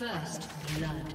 First blood.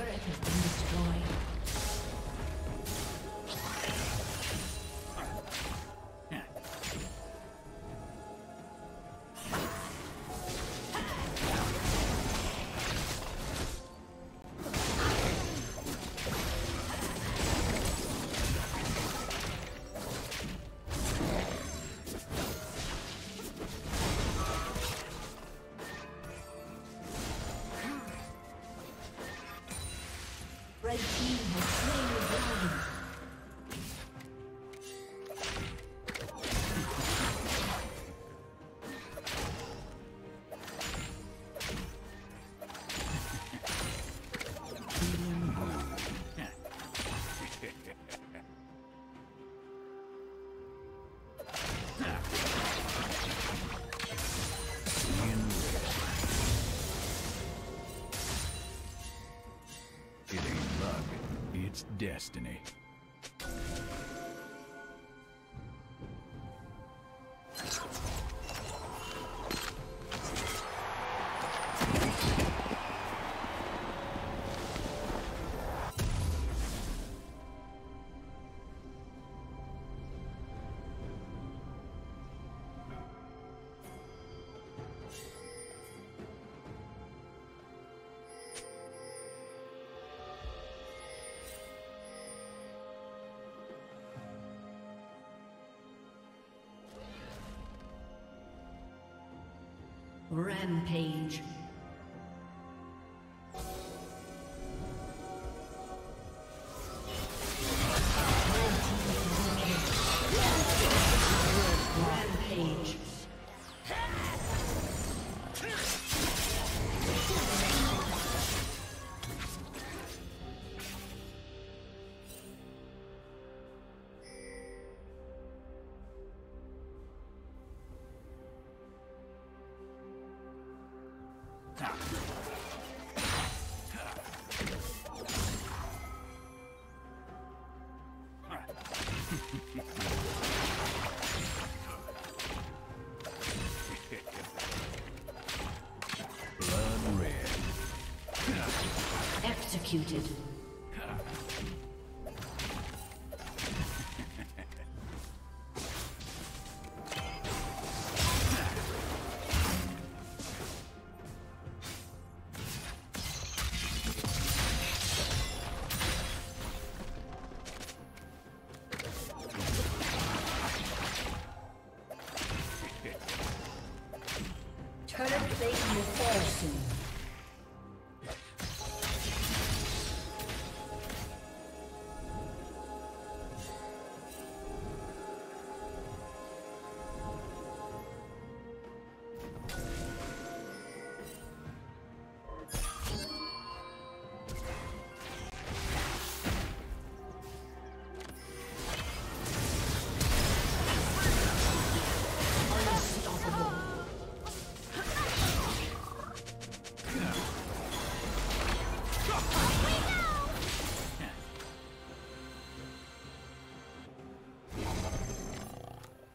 turret has been destroyed. Red team has slain the dragon. Destiny. Rampage. Executed. Turret plate will fall soon.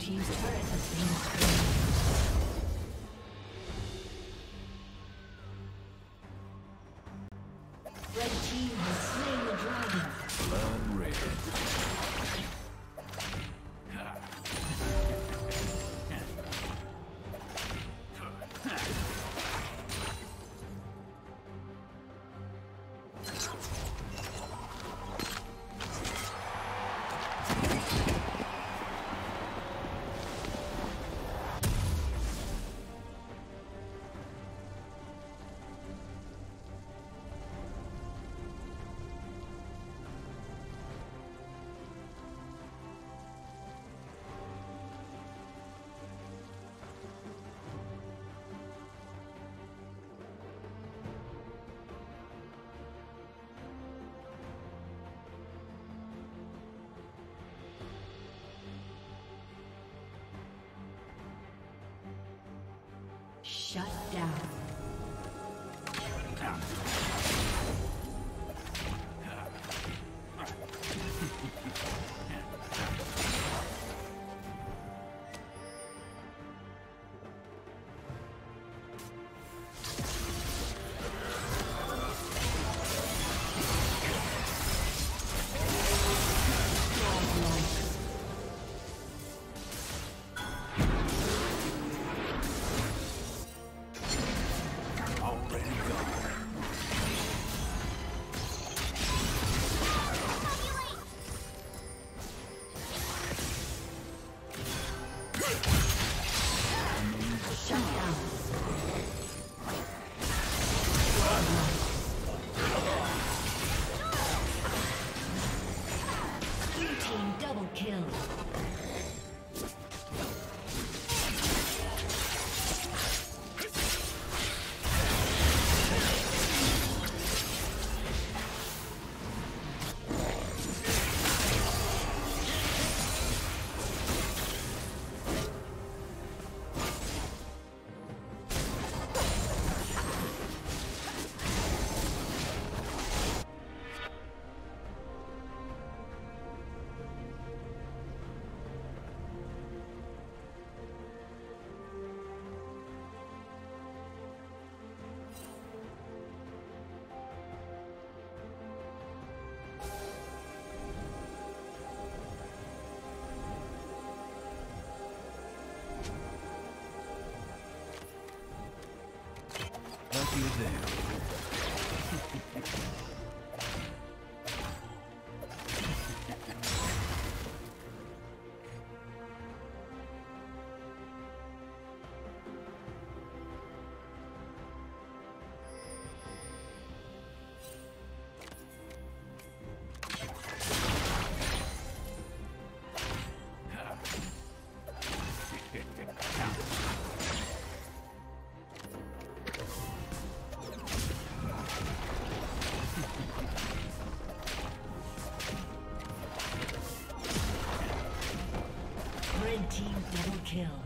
Team's turret has been destroyed. Red team has slain the dragon. Lone shut down. You there. Team double kill.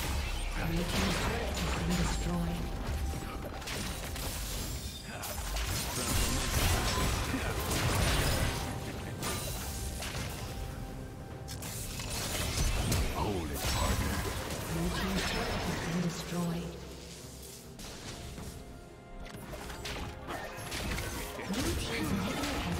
Our team's turret has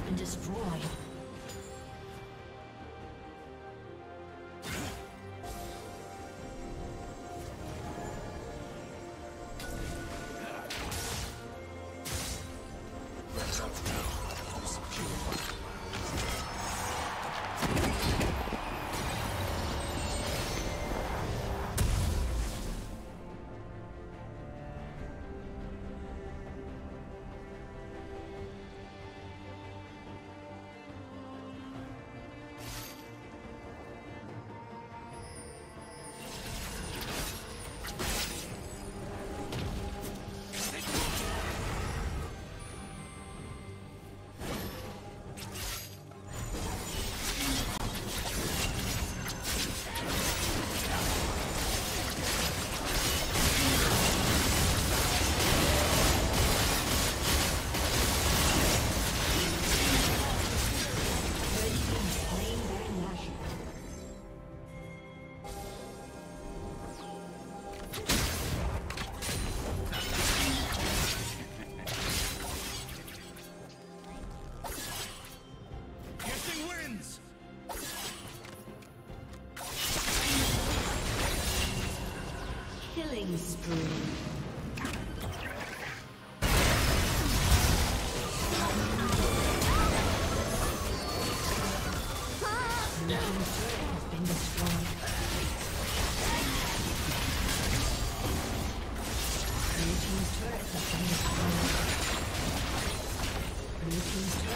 been destroyed. Killing spree. Blue team's turret has been destroyed.